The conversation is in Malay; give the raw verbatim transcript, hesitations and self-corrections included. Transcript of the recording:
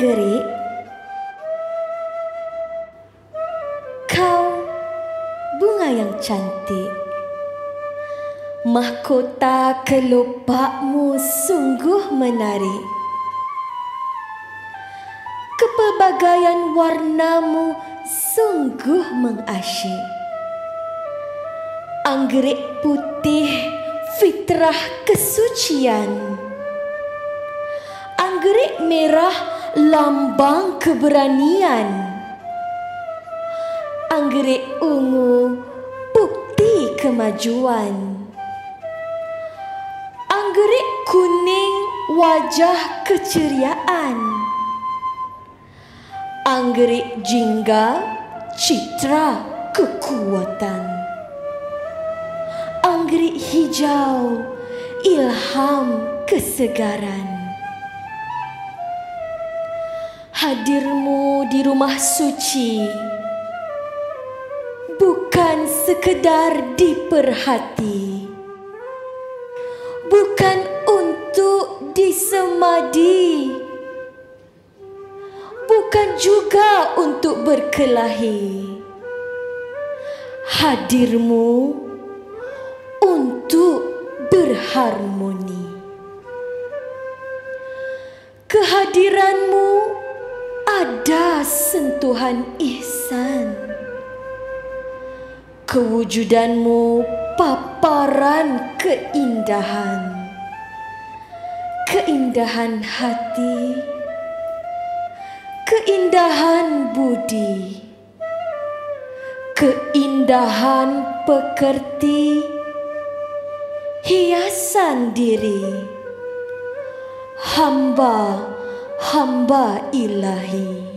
Anggerik, kau bunga yang cantik, mahkota kelopakmu sungguh menarik. Kepelbagaian warnamu sungguh mengasyik. Anggerik putih, fitrah kesucian. Anggerik merah, lambang keberanian. Anggerik ungu, bukti kemajuan. Anggerik kuning, wajah keceriaan. Anggerik jingga, citra kekuatan. Anggerik hijau, ilham kesegaran. Hadirmu di rumah suci bukan sekedar diperhati, bukan untuk disemadi, bukan juga untuk berkelahi. Hadirmu untuk berharmoni. Kehadiranmu ada sentuhan ihsan, kewujudanmu paparan keindahan, keindahan hati, keindahan budi, keindahan pekerti, hiasan diri, hamba hamba ilahi.